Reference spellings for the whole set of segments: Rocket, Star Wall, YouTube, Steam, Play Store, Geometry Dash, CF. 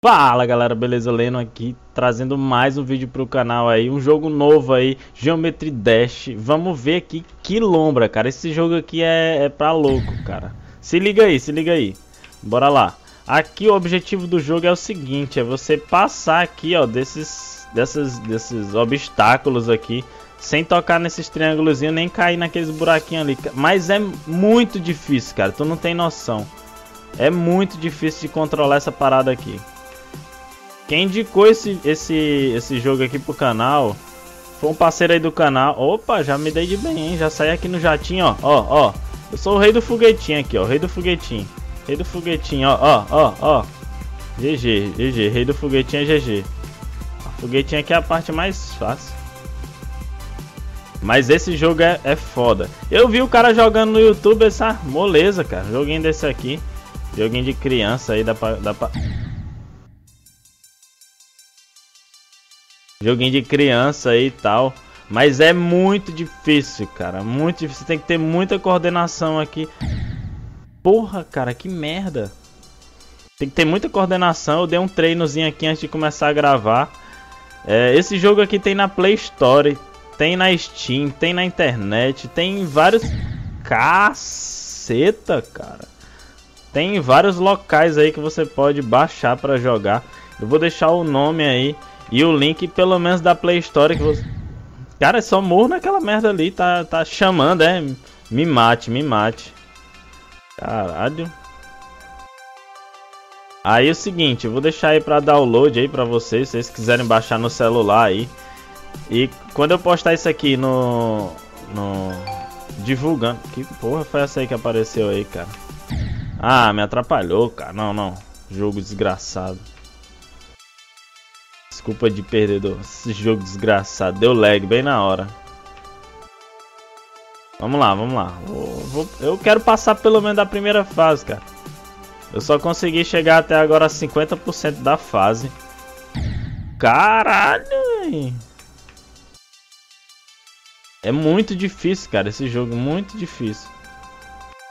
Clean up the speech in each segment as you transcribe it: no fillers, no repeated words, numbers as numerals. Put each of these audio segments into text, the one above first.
Fala galera, beleza? Leno aqui, trazendo mais um vídeo pro canal aí, um jogo novo aí, Geometry Dash. Vamos ver aqui que lombra, cara, esse jogo aqui é pra louco, cara. Se liga aí, bora lá. Aqui o objetivo do jogo é o seguinte, é você passar aqui, ó, desses obstáculos aqui, sem tocar nesses triângulozinhos, nem cair naqueles buraquinhos ali. Mas é muito difícil, cara, tu não tem noção. É muito difícil de controlar essa parada aqui. Quem indicou esse jogo aqui pro canal foi um parceiro aí do canal. Opa, já me dei de bem, hein? Já saí aqui no jatinho, ó. Ó, ó. Eu sou o rei do foguetinho aqui, ó. Rei do foguetinho, ó. GG. Rei do foguetinho é GG. A foguetinha aqui é a parte mais fácil. Mas esse jogo é foda. Eu vi o cara jogando no YouTube essa moleza, cara. Joguinho desse aqui. Joguinho de criança aí, dá pra... Joguinho de criança aí e tal. Mas é muito difícil, cara. Muito difícil. Tem que ter muita coordenação aqui. Porra, cara, que merda. Tem que ter muita coordenação. Eu dei um treinozinho aqui antes de começar a gravar. Esse jogo aqui tem na Play Store, tem na Steam, tem na internet, tem em vários... Caceta, cara. Tem em vários locais aí que você pode baixar pra jogar. Eu vou deixar o nome aí e o link, pelo menos, da Play Store que você... Cara, é só morro naquela merda ali. Tá chamando, é? Me mate. Caralho. Aí é o seguinte, eu vou deixar aí pra download aí pra vocês, se vocês quiserem baixar no celular aí. E quando eu postar isso aqui no... divulgando... Que porra foi essa aí que apareceu aí, cara? Ah, me atrapalhou, cara. Não. Jogo desgraçado. Desculpa de perdedor. Esse jogo desgraçado. Deu lag bem na hora. Vamos lá. Eu quero passar pelo menos da primeira fase, cara. Eu só consegui chegar até agora a 50% da fase. Caralho, véi. É muito difícil, cara. Esse jogo muito difícil.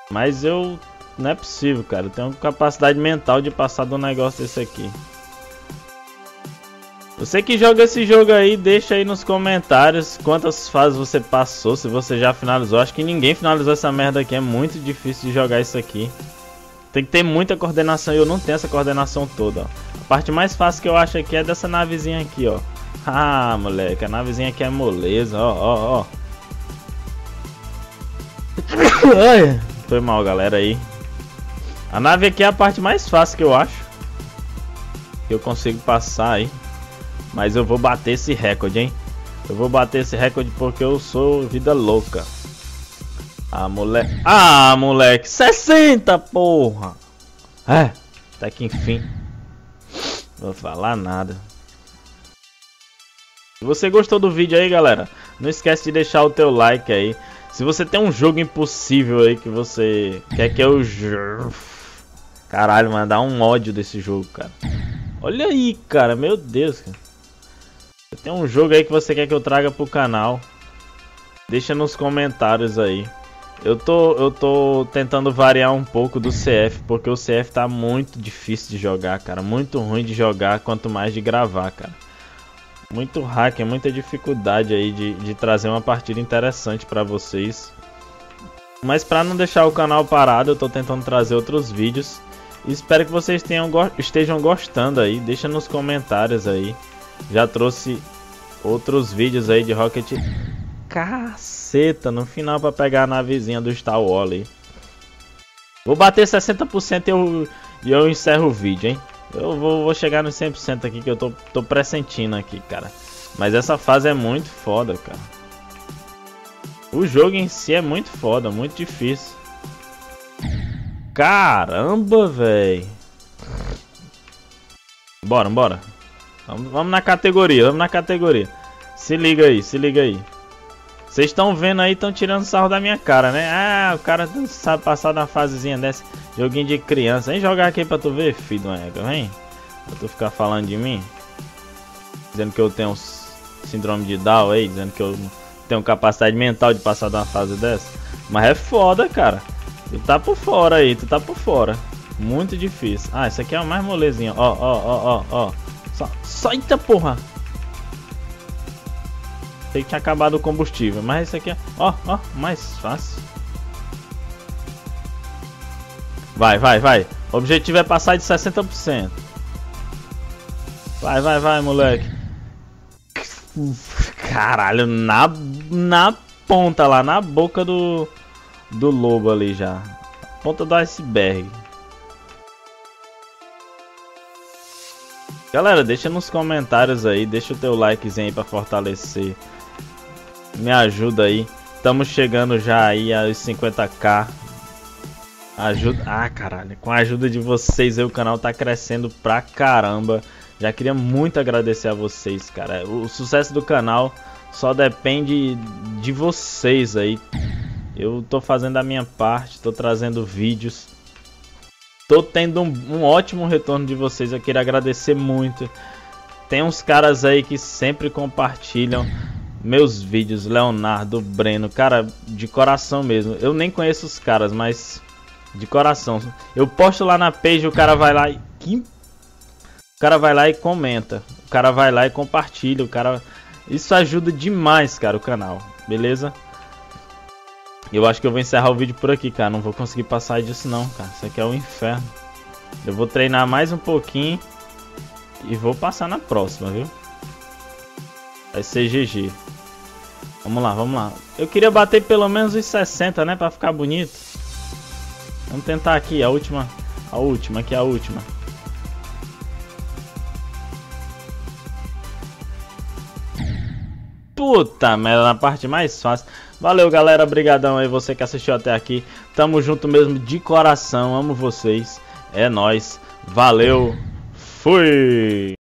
Mas eu... Não é possível, cara. Eu tenho capacidade mental de passar de um negócio desse aqui. Você que joga esse jogo aí, deixa aí nos comentários quantas fases você passou, se você já finalizou. Acho que ninguém finalizou essa merda aqui, é muito difícil de jogar isso aqui. Tem que ter muita coordenação e eu não tenho essa coordenação toda, ó. A parte mais fácil que eu acho aqui é dessa navezinha aqui, ó. Ah, moleque, a navezinha aqui é moleza, ó. Foi mal, galera, aí. A nave aqui é a parte mais fácil que eu acho. Eu consigo passar aí. Mas eu vou bater esse recorde, hein? Eu vou bater esse recorde porque eu sou vida louca. Ah, moleque. 60, porra. É, até que enfim. Não vou falar nada. Se você gostou do vídeo aí, galera, não esquece de deixar o teu like aí. Se você tem um jogo impossível aí que você quer que eu... Caralho, mano, dá um ódio desse jogo, cara. Olha aí, cara, meu Deus, cara. Tem um jogo aí que você quer que eu traga pro canal, deixa nos comentários aí. Eu tô tentando variar um pouco do CF, porque o CF tá muito difícil de jogar, cara. Muito ruim de jogar, quanto mais de gravar, cara. Muito hack, é muita dificuldade aí de trazer uma partida interessante pra vocês. Mas pra não deixar o canal parado, eu tô tentando trazer outros vídeos. Espero que vocês estejam gostando aí, deixa nos comentários aí. Já trouxe outros vídeos aí de Rocket. Caceta, no final pra pegar a navezinha do Star Wall aí. Vou bater 60% e eu encerro o vídeo, hein. Eu vou chegar nos 100% aqui, que eu tô pressentindo aqui, cara. Mas essa fase é muito foda, cara. O jogo em si é muito foda, muito difícil. Caramba, velho. Bora. Vamos na categoria. Se liga aí. Vocês estão vendo aí, estão tirando sarro da minha cara, né? Ah, o cara não sabe passar na fasezinha dessa. Joguinho de criança. Vem jogar aqui pra tu ver, filho do ego, vem. Pra tu ficar falando de mim. Dizendo que eu tenho síndrome de Down aí. Dizendo que eu tenho capacidade mental de passar de uma fase dessa. Mas é foda, cara. Tu tá por fora aí, Muito difícil. Ah, esse aqui é o mais molezinho. Ó, ó, ó, ó, ó. Saita, porra! Tem que acabar do combustível. Mas esse aqui é... Ó, ó, mais fácil. Vai, vai, vai. O objetivo é passar de 60%. Vai, vai, vai, moleque. Caralho, na ponta lá, na boca do lobo ali já. Ponta do iceberg. Galera, deixa nos comentários aí, deixa o teu likezinho aí pra fortalecer. Me ajuda aí. Estamos chegando já aí aos 50k. Ajuda... Ah, caralho. Com a ajuda de vocês aí o canal tá crescendo pra caramba. Já queria muito agradecer a vocês, cara. O sucesso do canal só depende de vocês aí. Eu tô fazendo a minha parte, tô trazendo vídeos. Tô tendo um ótimo retorno de vocês, eu queria agradecer muito. Tem uns caras aí que sempre compartilham meus vídeos, Leonardo, Breno. Cara, de coração mesmo. Eu nem conheço os caras, mas de coração. Eu posto lá na page, o cara vai lá e... O cara vai lá e comenta. O cara vai lá e compartilha. O cara... Isso ajuda demais, cara, o canal. Beleza? Eu acho que eu vou encerrar o vídeo por aqui, cara. Não vou conseguir passar disso não, cara. Isso aqui é um inferno. Eu vou treinar mais um pouquinho e vou passar na próxima, viu? Vai ser GG. Vamos lá, vamos lá. Eu queria bater pelo menos os 60, né? Pra ficar bonito. Vamos tentar aqui, a última. A última, aqui é a última. Puta merda, na parte mais fácil. Valeu, galera, brigadão aí você que assistiu até aqui. Tamo junto mesmo de coração, amo vocês. É nóis. Valeu. Fui.